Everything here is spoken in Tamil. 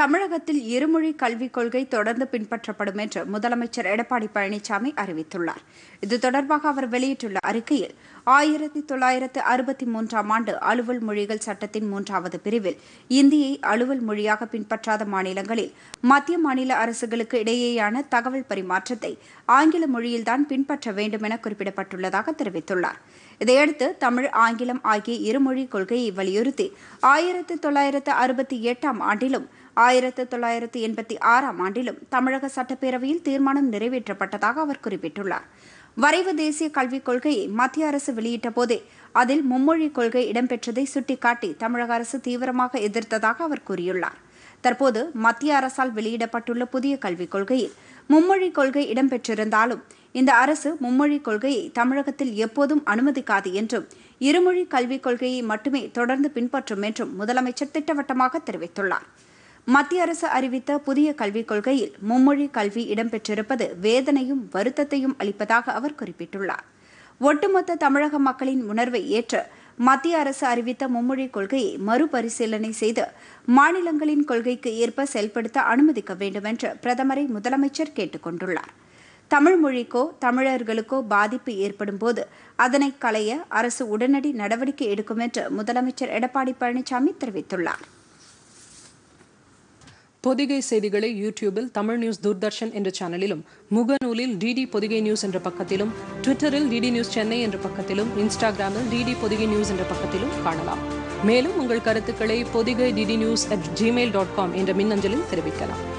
தமிழகத்தில் இருமொழி கல்விக் கொள்கை தொடர்ந்து பின்பற்றப்படும் என்று முதலமைச்சர் எடப்பாடி பழனிசாமி அறிவித்துள்ளார். இது தொடர்பாக அவர் வெளியிட்டுள்ள அறிக்கையில் 1963 ஆண்டு அலுவல் மொழிகள் சட்டத்தின் 3வது பிரிவில் இந்தியை அலுவல் மொழியாக பின்பற்றாத மாநிலங்களில் மத்திய மாநில அரசுகளுக்கு இடையேயான தகவல் பரிமாற்றத்தை ஆங்கில மொழியில்தான் பின்பற்ற வேண்டும் என குறிப்பிடப்பட்டுள்ளதாக தெரிவித்துள்ளார். இதையடுத்து தமிழ் ஆங்கிலம் ஆகிய இருமொழி கொள்கையை வலியுறுத்தி 1968 ஆண்டிலும் 1986 ஆண்டிலும் தமிழக சட்டப்பேரவையில் தீர்மானம் நிறைவேற்றப்பட்டதாக அவர் குறிப்பிட்டுள்ளார். வரைவு தேசிய கல்விக் கொள்கையை மத்திய அரசு வெளியிட்ட போதே அதில் மும்மொழி கொள்கை இடம்பெற்றதை சுட்டிக்காட்டி தமிழக அரசு தீவிரமாக எதிர்த்ததாக அவர் கூறியுள்ளார். தற்போது மத்திய அரசால் வெளியிடப்பட்டுள்ள புதிய கல்விக் கொள்கையில் மும்மொழி கொள்கை இடம்பெற்றிருந்தாலும் இந்த அரசு மும்மொழி கொள்கையை தமிழகத்தில் எப்போதும் அனுமதிக்காது என்றும் இருமொழி கல்விக் கொள்கையை மட்டுமே தொடர்ந்து பின்பற்றும் என்றும் முதலமைச்சர் திட்டவட்டமாக தெரிவித்துள்ளார். மத்திய அரசு அறிவித்த புதிய கல்விக் கொள்கையில் மும்மொழி கல்வி இடம்பெற்றிருப்பது வேதனையும் வருத்தத்தையும் அளிப்பதாக அவர் குறிப்பிட்டுள்ளார். ஒட்டுமொத்த தமிழக மக்களின் உணர்வை ஏற்று மத்திய அரசு அறிவித்த மும்மொழி கொள்கையை மறுபரிசீலனை செய்து மாநிலங்களின் கொள்கைக்கு ஏற்ப செயல்படுத்த அனுமதிக்க வேண்டும் என்று பிரதமரை முதலமைச்சர் கேட்டுக் கொண்டுள்ளார். தமிழ் மொழிக்கோ தமிழர்களுக்கோ பாதிப்பு ஏற்படும் போது அதனை களைய அரசு உடனடி நடவடிக்கை எடுக்கும் என்று முதலமைச்சர் எடப்பாடி பழனிசாமி தெரிவித்துள்ளார். பொதிகை செய்திகளை யூடியூபில் தமிழ் நியூஸ் தூர்தர்ஷன் என்ற சேனலிலும், முகநூலில் டிடி பொதிகை நியூஸ் என்ற பக்கத்திலும், ட்விட்டரில் டிடி நியூஸ் சென்னை என்ற பக்கத்திலும், இன்ஸ்டாகிராமில் டிடி பொதிகை நியூஸ் என்ற பக்கத்திலும் காணலாம். மேலும் உங்கள் கருத்துக்களை podhigai.ddi.news@gmail.com என்ற மின்னஞ்சலில் தெரிவிக்கலாம்.